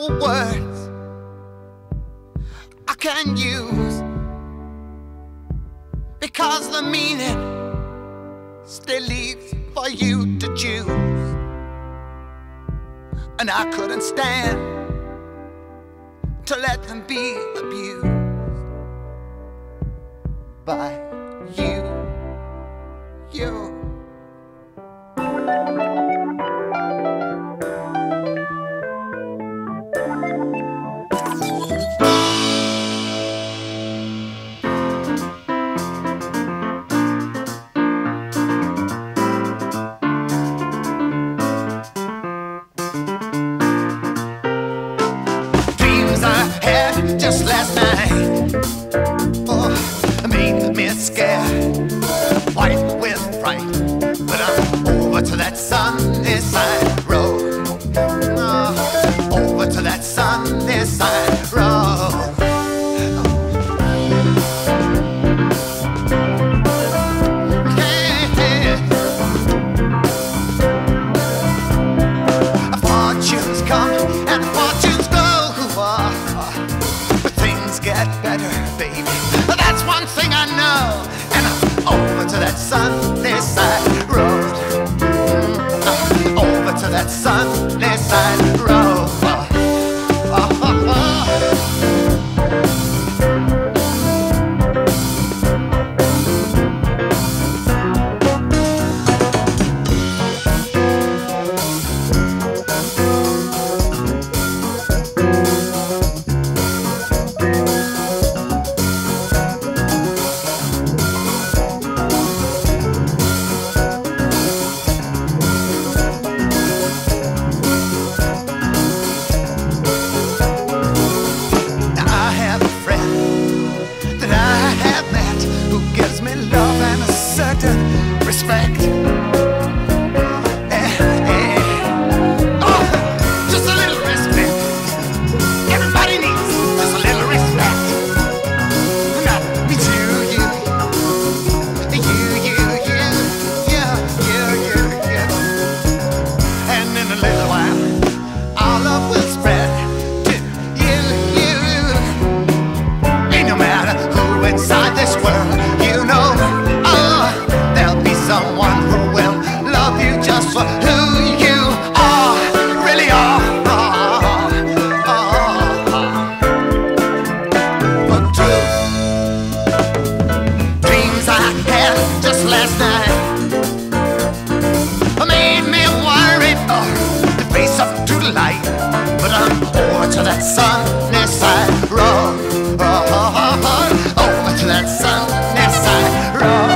no words I can use, because the meaning still leaves for you to choose. And I couldn't stand to let them be abused by you. Just last night, oh, made me scared, white with fright. But I'm over to that sunny side road, oh, over to that sunny side road. Sunday side road, over to that Sunday side road. Respect. Oh, just a little respect. Everybody needs just a little respect. Not me to you. And in a little while, our love will spread to you. Ain't no matter who inside this world, you know. Someone who will love you just for who you are, really are. But true dreams I had just last night made me worried of the face of true light. But I'm over to that sunny side road, over to that sunny side road.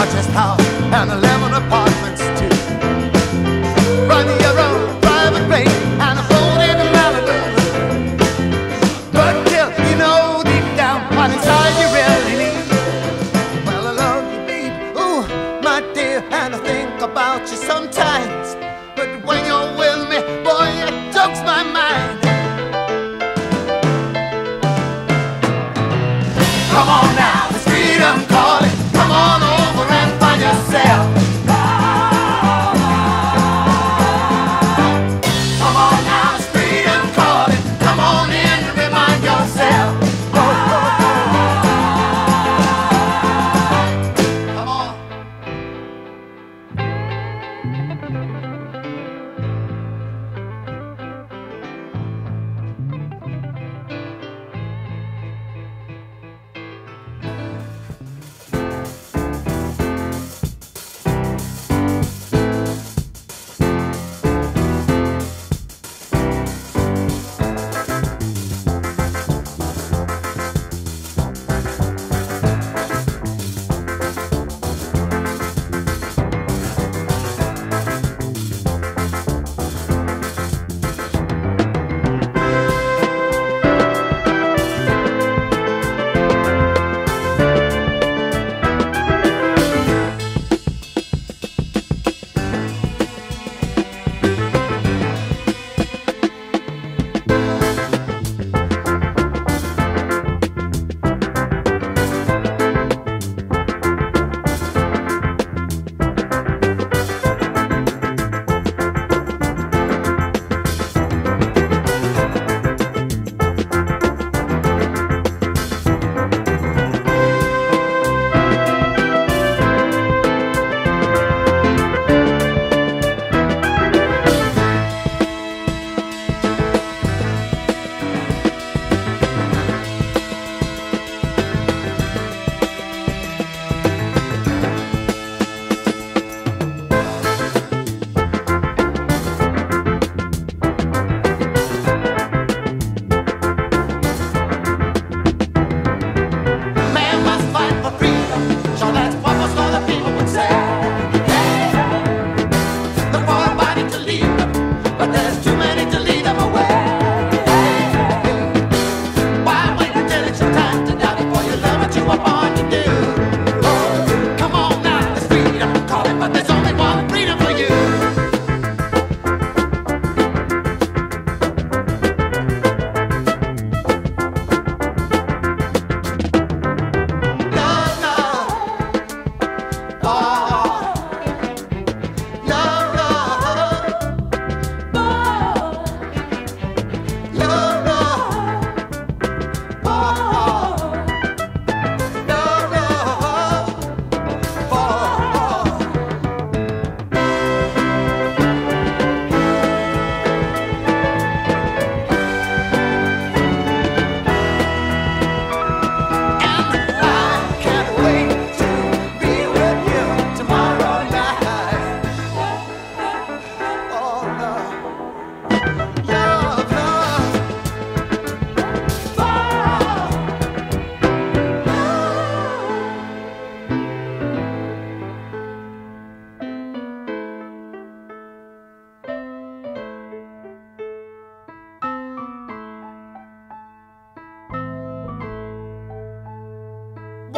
largest house and 11 apartments too. Run your own private plane and a boat in Malibu. But till you know deep down what inside you really need. Well, I love you, babe, ooh, my dear, and I think about you sometimes. But when you're with me, boy, it jokes my mind. Come on now, it's freedom calling. Come on over and find yourself. Come on now, it's freedom calling. Come on in and remind yourself. Come on.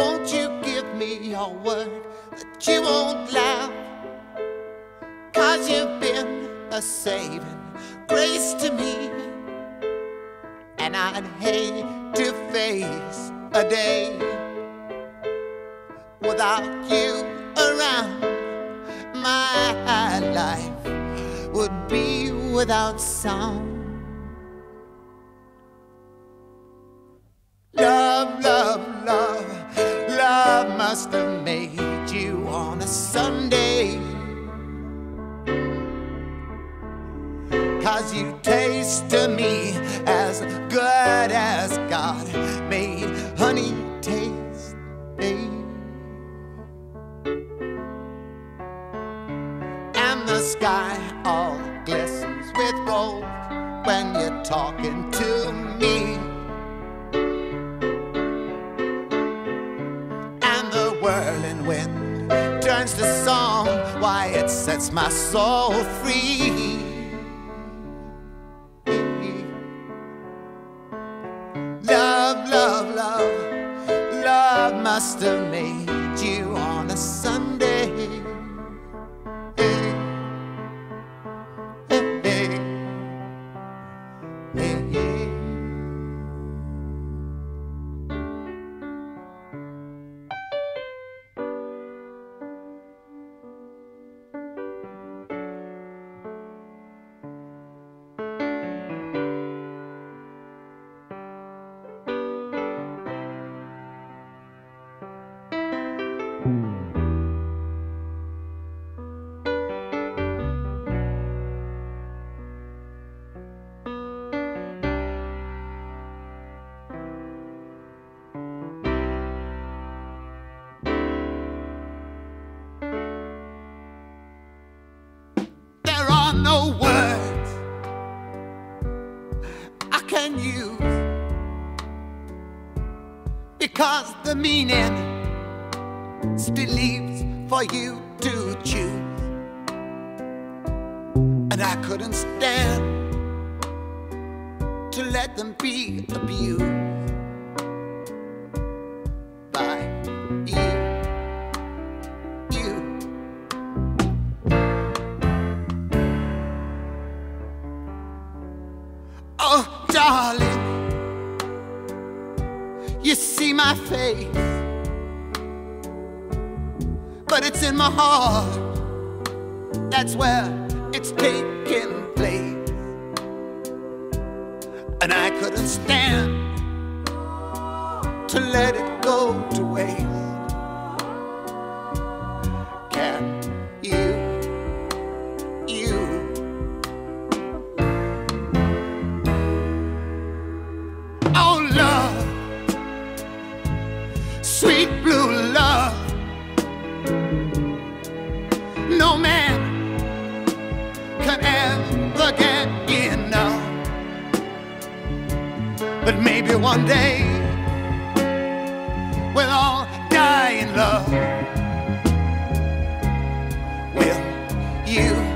Won't you give me your word that you won't laugh? 'Cause you've been a saving grace to me, and I'd hate to face a day without you around. My life would be without sound. Love, love, love. Love must have made you on a Sunday, 'cause you taste to me as good as God made honey taste, babe. And the sky all glistens with gold when you're talking to me. Whirling wind turns to song, why it sets my soul free. Love, love, love, love must have made you on a Sunday. No words I can use, because the meaning still leaves for you to choose. And I couldn't stand to let them be abused by you. Oh, darling, you see my face, but it's in my heart, that's where it's taking place. And I couldn't stand to let it go to waste. Can you sweet blue love, no man can ever get enough. But maybe one day we'll all die in love. Will you?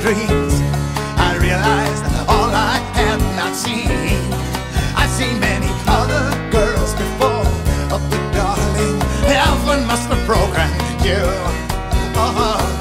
Dreams, I realized all I had not seen. I've seen many other girls before, but darling, heaven must have programmed you.